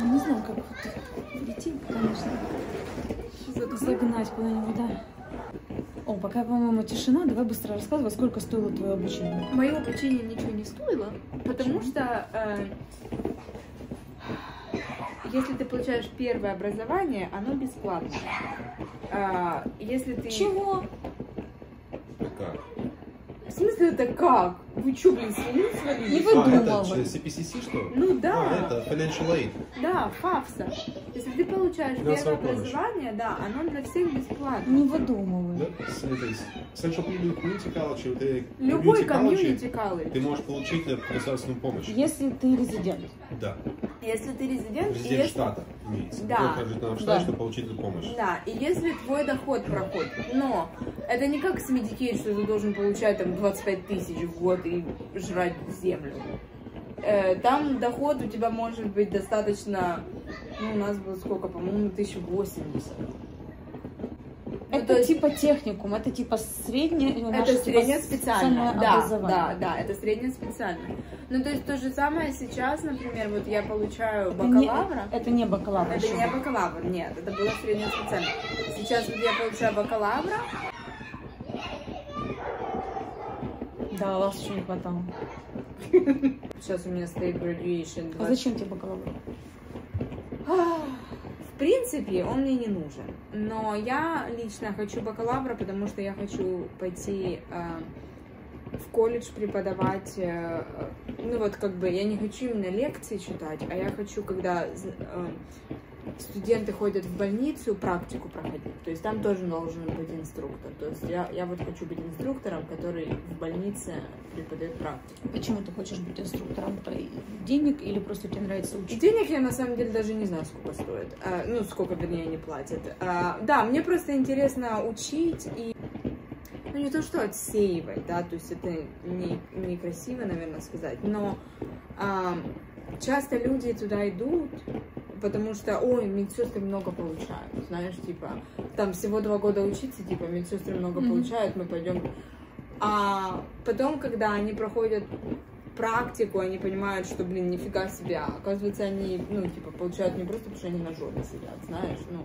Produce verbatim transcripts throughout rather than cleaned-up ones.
Не знаю, как это детей, конечно, загнать куда-нибудь, да. О, пока, по-моему, тишина, давай быстро рассказывай, сколько стоило твое обучение. Мое обучение ничего не стоило, потому что э, если ты получаешь первое образование, оно бесплатно. А, если ты... Чего? Как? В смысле это как? Вы что, блин, свалили, свалили? Не выдумывала. А, это си пи си си, что ли? Ну да. А, это Financial Aid. Да, фафса. Если ты получаешь первое образование, да, оно для всех бесплатно. Не выдумывай. Любой комьюнити колледж. Ты можешь получить государственную помощь. Если ты резидент. Да. Если ты резидент, резидент и если... штата, имеется. Да. Ты можешь в штат, да. Чтобы получить помощь. Да, и если твой доход проходит. Но это не как с Medicaid, что ты должен получать там двадцать пять тысяч в год и жрать землю. Э, там доход у тебя может быть достаточно, ну, у нас было сколько, по-моему, тысяча восемьдесят. Это, ну, то есть, типа техникум, это типа среднее, это среднее типа специальное, да, да, да, это среднее специальное. Ну то есть то же самое сейчас, например, вот я получаю бакалавра. Это не, это не бакалавр. Это еще. не бакалавр, нет, это было среднее специальное. Сейчас вот я получаю бакалавра. Да, вас еще не хватало. Сейчас у меня стоит graduation. двадцать. А зачем тебе бакалавр? В принципе, он мне не нужен, но я лично хочу бакалавра, потому что я хочу пойти э, в колледж преподавать, э, ну вот как бы я не хочу именно лекции читать, а я хочу, когда э, студенты ходят в больницу, практику проходить, то есть там тоже должен быть инструктор, то есть я, я вот хочу быть инструктором, который в больнице преподает практику. Почему ты хочешь быть инструктором? Денег или просто тебе нравится учить? Денег я на самом деле даже не знаю, сколько стоит, а, ну сколько, вернее, они платят. А, да, мне просто интересно учить и, ну не то что отсеивать, да, то есть это не, некрасиво, наверное, сказать, но а, часто люди туда идут, потому что, ой, медсестры много получают, знаешь, типа, там всего два года учиться, типа, медсестры много mm-hmm. получают, мы пойдем. А потом, когда они проходят практику, они понимают, что, блин, нифига себе, оказывается, они, ну, типа, получают не просто, потому что они на жопе сидят, знаешь, ну,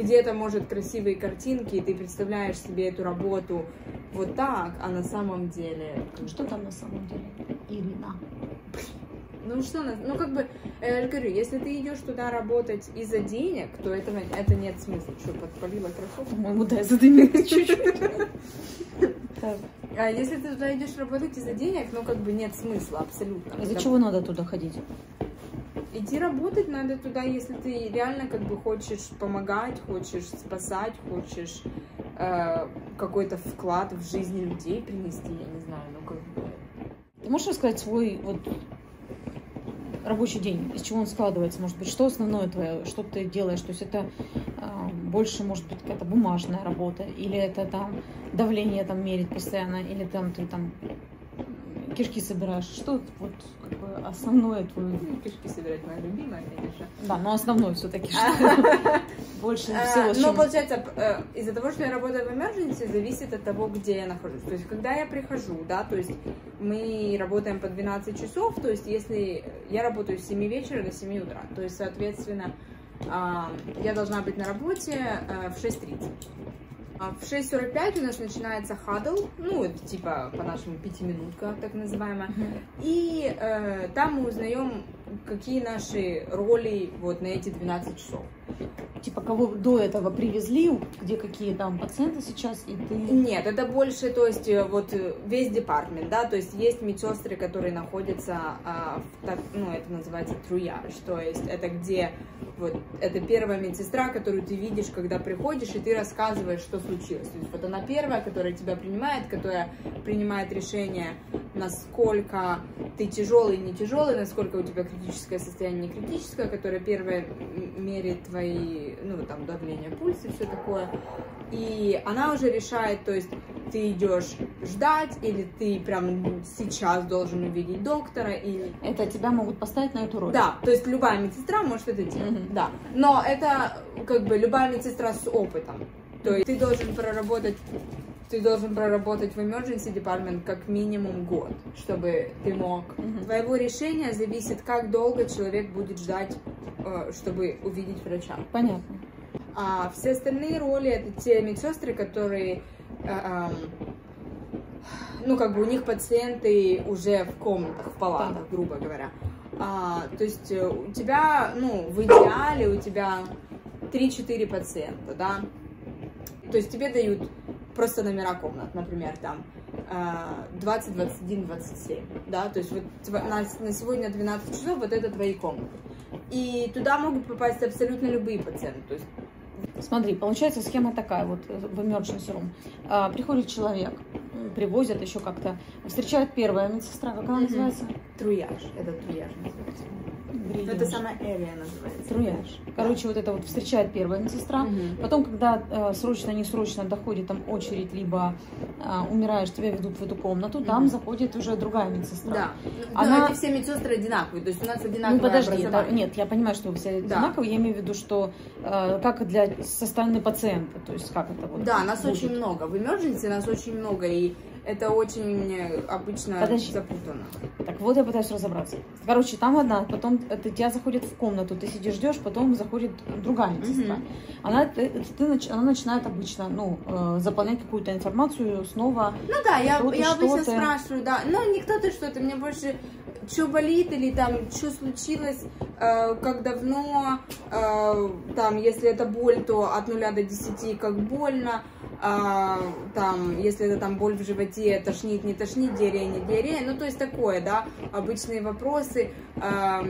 где-то, может, красивые картинки, и ты представляешь себе эту работу вот так, а на самом деле... Что там на самом деле, Ирина? Ну что, ну как бы, я говорю, если ты идешь туда работать из-за денег, то этого, это нет смысла. Что, подпалила кроссовку? По-моему, да, я задымилась чуть-чуть. А если ты туда идешь работать из-за денег, ну как бы нет смысла абсолютно. Из-за чего надо туда ходить? Идти работать надо туда, если ты реально как бы хочешь помогать, хочешь спасать, хочешь э, какой-то вклад в жизнь людей принести, я не знаю, ну как бы. Ты можешь рассказать свой вот... рабочий день, из чего он складывается, может быть, что основное твое, что ты делаешь, то есть это э, больше, может быть, какая-то бумажная работа, или это там давление там мерить постоянно, или там ты там кишки собираешь, что вот какое основное твое? Кишки собирать, моя любимая, конечно. Да, но основное все-таки больше всего. Но получается, из-за того, что я работаю в emergency, зависит от того, где я нахожусь. То есть, когда я прихожу, да, то есть мы работаем по двенадцать часов, то есть если я работаю с семи вечера до семи утра, то есть, соответственно, я должна быть на работе в шесть тридцать. В шесть сорок пять у нас начинается хадл, ну, это типа по-нашему пятиминутка, так называемая, и э, там мы узнаем, какие наши роли вот на эти двенадцать часов. Типа, кого до этого привезли, где какие там пациенты сейчас, и ты... Нет, это больше, то есть, вот весь департмент, да, то есть есть медсестры, которые находятся, а, в, так, ну, это называется триаж, то есть это где, вот, это первая медсестра, которую ты видишь, когда приходишь, и ты рассказываешь, что случилось. То есть вот она первая, которая тебя принимает, которая принимает решение, насколько ты тяжелый, не тяжелый, насколько у тебя критическое состояние, не критическое, которое первое мерит твои, ну, там, давление, пульс и все такое. И она уже решает, то есть ты идешь ждать, или ты прям сейчас должен увидеть доктора, или... Это тебя могут поставить на эту роль. Да, то есть любая медсестра может это делать, mm-hmm. да. Но это, как бы, любая медсестра с опытом. То есть ты должен проработать ты должен проработать в emergency department как минимум год, чтобы ты мог. Mm-hmm. Твоего решения зависит, как долго человек будет ждать, чтобы увидеть врача. Понятно. А все остальные роли — это те медсестры, которые, ну, как бы у них пациенты уже в комнатах, в палатах, грубо говоря. А, то есть у тебя, ну, в идеале у тебя три-четыре пациента, да? То есть тебе дают просто номера комнат, например, там двадцать, двадцать один, двадцать семь, да? То есть вот на, на сегодня двенадцать часов, вот это твои комнаты. И туда могут попасть абсолютно любые пациенты, то есть... Смотри, получается схема такая вот в emergency room. А, приходит человек, привозят еще как-то, встречает первая медсестра, как она называется? Труяж, это труяж называется. Бриллиаж. Это самая Элия называется. Труяж. Короче, вот это вот встречает первая медсестра. Угу. Потом, когда э, срочно, несрочно доходит там очередь, либо э, умираешь, тебя ведут в эту комнату, угу. Там заходит уже другая медсестра. Да. Она... Но эти все медсестры одинаковые, то есть у нас одинаковые. Ну подожди, да, нет, я понимаю, что все одинаковые, да. Я имею в виду, что э, как для со стороны пациента, то есть как это вот. Да, нас будет. Очень много, в emergency нас очень много, и это очень обычно подожди. Запутано. Так вот я пытаюсь разобраться. Короче, там одна, потом ты, тебя заходит в комнату, ты сидишь, ждешь, потом заходит другая медсестра. Mm-hmm. Она, ты, ты, она начинает обычно, ну, э, заполнять какую-то информацию снова. Ну да, я, я обычно спрашиваю, да, ну не кто-то что-то, мне больше, что болит или там, что случилось, э, как давно, э, там, если это боль, то от нуля до десяти, как больно. А, там, если это там боль в животе, тошнит, не тошнит, диарея, не диарея, ну, то есть такое, да, обычные вопросы. А,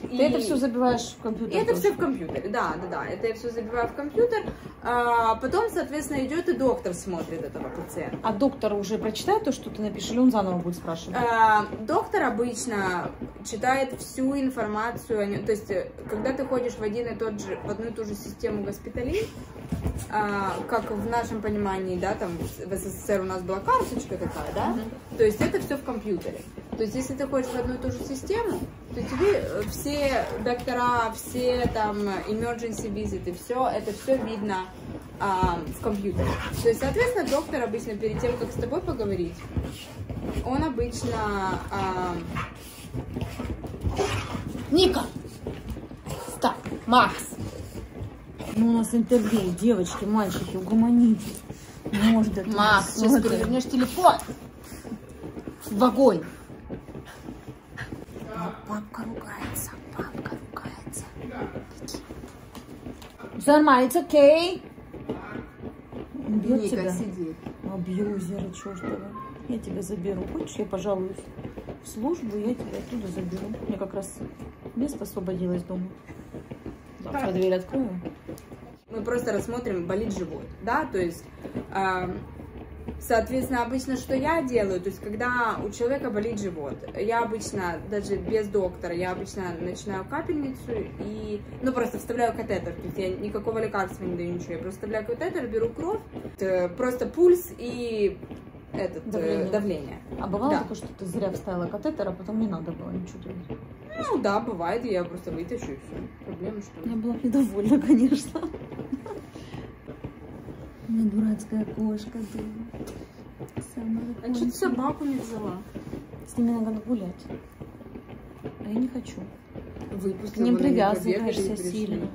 Ты и... это все забиваешь в компьютер? Это тоже. Все в компьютере, да, да, да, это я все забиваю в компьютер, а потом, соответственно, идет и доктор смотрит этого пациента. А доктор уже прочитает то, что ты напишешь, или он заново будет спрашивать? А, доктор обычно читает всю информацию, то есть, когда ты ходишь в, один и тот же, в одну и ту же систему госпиталей, а, как в нашем понимании, да, там в СССР у нас была карточка такая, да, mm-hmm. То есть это все в компьютере. То есть если ты ходишь в одну и ту же систему, то тебе все доктора, все там emergency визиты, все это все видно а, в компьютере. То есть, соответственно, доктор обычно перед тем, как с тобой поговорить, он обычно... А... Ника! Стоп! Макс! Ну, у нас интервью, девочки, мальчики, угомоните. Может, это... Макс, сейчас перевернешь телефон в огонь. Папка ругается, папка ругается. Все нормально, it's okay. Он бьет Ника тебя. Сидит. Абьюзеры чертовы. Я тебя заберу. Хочешь, я пожалуюсь в службу, я тебя оттуда заберу. У меня как раз место освободилось дома. Завтра дверь открою. Мы просто рассмотрим, болит живот, да, то есть... Э Соответственно, обычно, что я делаю, то есть, когда у человека болит живот, я обычно, даже без доктора, я обычно начинаю капельницу и, ну, просто вставляю катетер, то есть, я никакого лекарства не даю, ничего, я просто вставляю катетер, беру кровь, просто пульс и этот, давление. давление. А бывало да. такое, что ты зря вставила катетер, а потом не надо было ничего делать? Ну, да, бывает, я просто вытащу и все, проблема что ли. Я была недовольна, конечно. Мне дурацкая кошка была. А что ты собаку не взяла? С ними надо гулять. А я не хочу. Выпусти, к ним привязываешься сильно.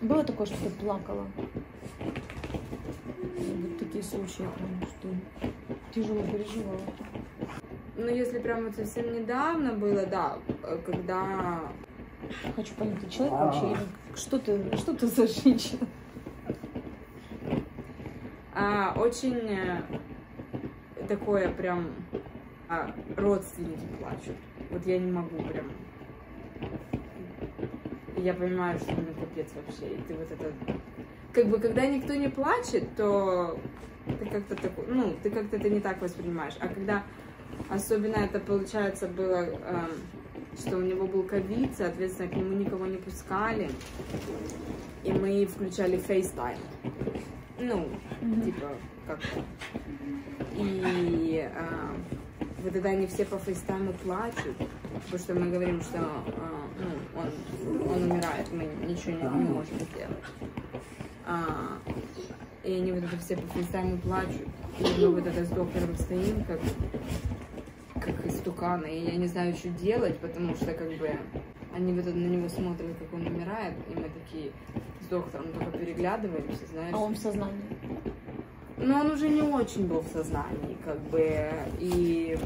Было такое, что ты плакала? Вот такие случаи, прям, что тяжело переживала. Ну, если прям вот совсем недавно было, да, когда... Хочу понять, ты человек вообще? Или... Что ты, что ты за женщина? А, очень такое прям а, родственники плачут. Вот я не могу прям. Я понимаю, что мне капец вообще. И ты вот это. Как бы когда никто не плачет, то ты как-то такой, ну, ты как-то это не так воспринимаешь. А когда особенно это получается было, э, что у него был ковид, соответственно, к нему никого не пускали. И мы включали FaceTime. Ну, mm-hmm. типа, как и а, вот это они все по фейстайму плачут, потому что мы говорим, что а, ну, он, он умирает, мы ничего не, не можем сделать. А, И они вот это все по фейсайму плачут. И мы вот это с доктором стоим, как, как истуканы. И я не знаю, что делать, потому что как бы они вот на него смотрят, как он умирает. И мы такие с доктором только переглядываемся, знаешь. А он в сознании? Но он уже не очень был в сознании, как бы, и...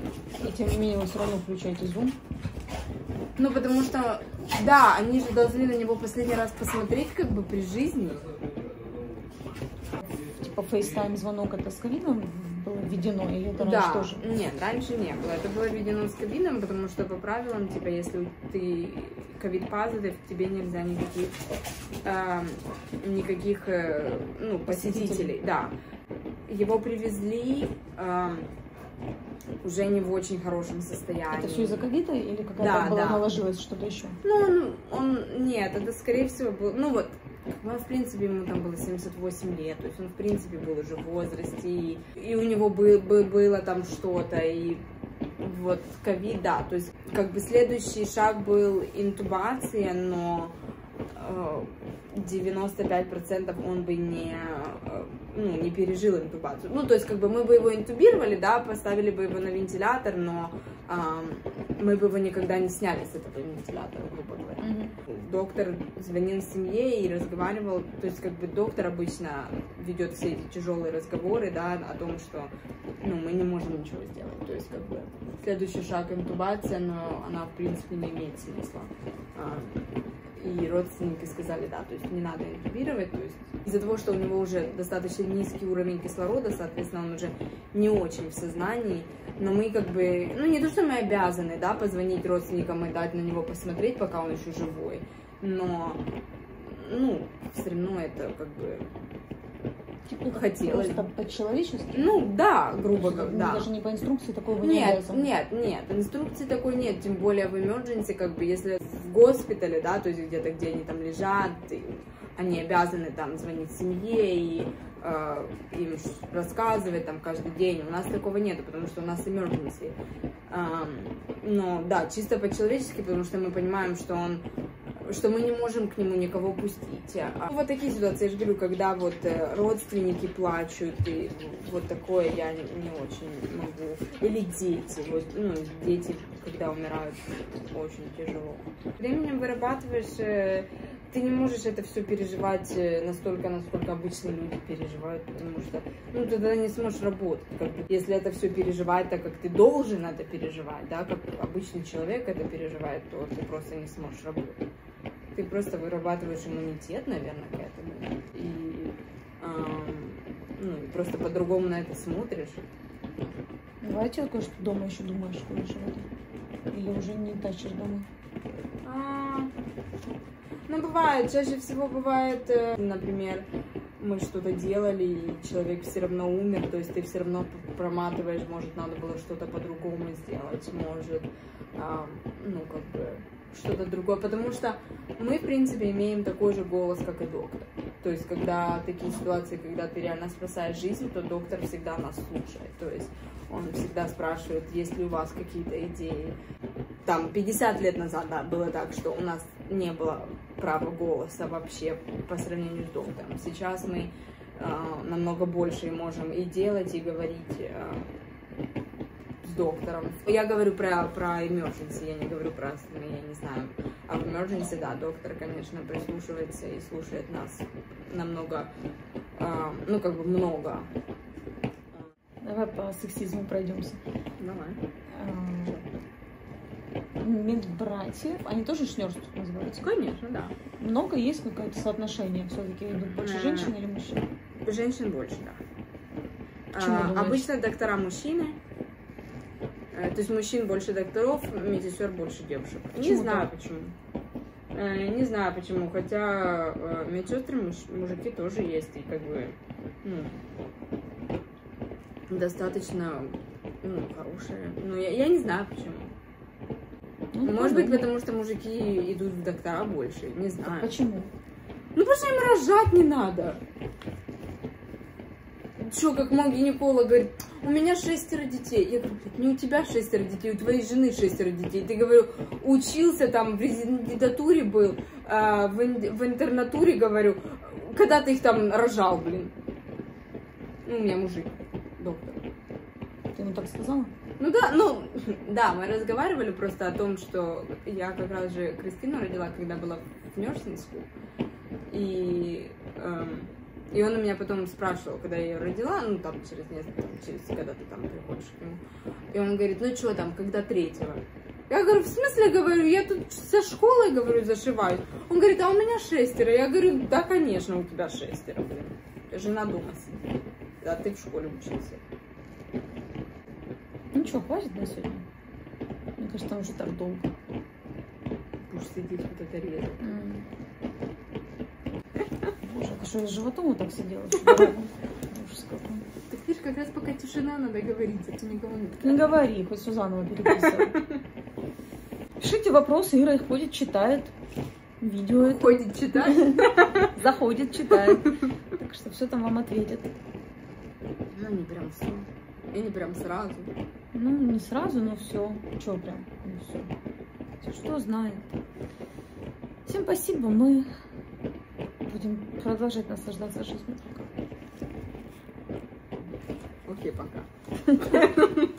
И тем не менее вы все равно включаете зум? Ну, потому что, да, они же должны на него последний раз посмотреть, как бы, при жизни. Типа FaceTime звонок это с ковидом было введено, или это раньше да. тоже? Нет, раньше не было. Это было введено с ковидом, потому что по правилам, типа, если ты ковид-позитив, тебе нельзя никаких, э, никаких, э, ну, посетителей, посетителей. Да. Его привезли э, уже не в очень хорошем состоянии. Это все из-за ковида или какая-то да, была да. наложилась что-то еще? Ну, он, он, нет, это скорее всего был, ну вот, он, в принципе, ему там было семьдесят восемь лет, то есть он, в принципе, был уже в возрасте, и, и у него был, был, было там что-то, и вот ковид, да, то есть как бы следующий шаг был интубация, но э, девяносто пять процентов он бы не... ну, не пережил интубацию. Ну, то есть, как бы мы бы его интубировали, да, поставили бы его на вентилятор, но э, мы бы его никогда не сняли с этого вентилятора, грубо говоря. Mm-hmm. Доктор звонил семье и разговаривал, то есть, как бы доктор обычно ведет все эти тяжелые разговоры, да, о том, что, ну, мы не можем ничего сделать, то есть, как бы следующий шаг интубация, но она, в принципе, не имеет смысла. И родственники сказали, да, то есть не надо интубировать, то есть из-за того, что у него уже достаточно низкий уровень кислорода, соответственно, он уже не очень в сознании, но мы как бы, ну не то, что мы обязаны, да, позвонить родственникам и дать на него посмотреть, пока он еще живой, но, ну, все равно это как бы... Хотелось. Просто по-человечески? Ну, да, грубо говоря, да. Даже не по инструкции такого не было? Нет, нет, инструкции такой нет, тем более в emergency, как бы, если в госпитале, да, то есть где-то, где они там лежат, они обязаны там звонить семье и э, им рассказывать там каждый день. У нас такого нет, потому что у нас emergency. Э, но, да, чисто по-человечески, потому что мы понимаем, что он... что мы не можем к нему никого пустить. А вот такие ситуации, я же говорю, когда вот родственники плачут, и вот такое я не очень могу. Или дети, вот, ну, дети, когда умирают, очень тяжело. Временем вырабатываешь, ты не можешь это все переживать настолько, насколько обычно люди переживают, потому что, ну, ты тогда не сможешь работать, как бы, если это все переживать так, как ты должен это переживать, да, как обычный человек это переживает, то ты просто не сможешь работать. Ты просто вырабатываешь иммунитет, наверное, к этому. И, эм, ну, и просто по-другому на это смотришь. Бывает такое, что дома еще думаешь, что живет? Или уже не тащишь домой? А, ну, бывает. Чаще всего бывает, например, мы что-то делали, и человек все равно умер. То есть ты все равно проматываешь, может, надо было что-то по-другому сделать, может, эм, ну, как бы... что-то другое, потому что мы, в принципе, имеем такой же голос, как и доктор. То есть, когда такие ситуации, когда ты реально спасаешь жизнь, то доктор всегда нас слушает. То есть, он всегда спрашивает, есть ли у вас какие-то идеи. Там, пятьдесят лет назад, да, было так, что у нас не было права голоса вообще по сравнению с доктором. Сейчас мы э, намного больше можем и делать, и говорить... Э, доктором. Я говорю про, про emergency, я не говорю про остальные, я не знаю. А в emergency, да, доктор, конечно, прислушивается и слушает нас намного, э, ну, как бы много. Давай по сексизму пройдемся. Давай. Э, медбратьев, они тоже шнёрстут называются? Конечно, да. Много есть какое-то соотношение? Все-таки идут больше э -э женщин или мужчин? Женщин больше, да. Э, обычно доктора мужчины. То есть мужчин больше докторов, медсестер больше девушек. Почему не знаю так? Почему. Не знаю почему, хотя медсестры мужики тоже есть, и как бы, ну, достаточно, ну, хорошие. Но я, я не знаю почему. Ну, может быть, потому что мужики идут в доктора больше, не знаю. А почему? Ну, потому что им рожать не надо. Что, как мой гинеколог говорит, у меня шестеро детей. Я говорю, не у тебя шестеро детей, у твоей жены шестеро детей. Ты, говорю, учился там, в резидентуре был, в интернатуре, говорю, когда ты их там рожал, блин. Ну, у меня мужик, доктор. Ты ему так сказала? Ну да, ну, да, мы разговаривали просто о том, что я как раз же Кристину родила, когда была в нерсинг скул. И, э, и он у меня потом спрашивал, когда я ее родила, ну там через несколько, там, через когда ты там приходишь к нему. И он говорит, ну что там, когда третьего? Я говорю, в смысле, говорю, я тут со школой, говорю, зашиваюсь. Он говорит, а у меня шестеро. Я говорю, да, конечно, у тебя шестеро, блин. Ты же надумался. Да, ты в школе учился. Ну что, хватит на сегодня? Мне кажется, там уже так долго. Уж сидеть вот это резать. Боже, ты что, я с животом вот так сидела? Так видишь, как раз пока тишина, надо говорить, а ты никого не... Не говори, хоть Сюзанова переписывай. Пишите вопросы, Ира их ходит, читает. Видео ходит, читает. Заходит, читает. Так что все там вам ответит. Ну, не прям все. И не прям сразу. Ну, не сразу, но все. Че прям? Ну, все. Что знает. Всем спасибо. Мы будем продолжать наслаждаться жизнью. Окей, пока.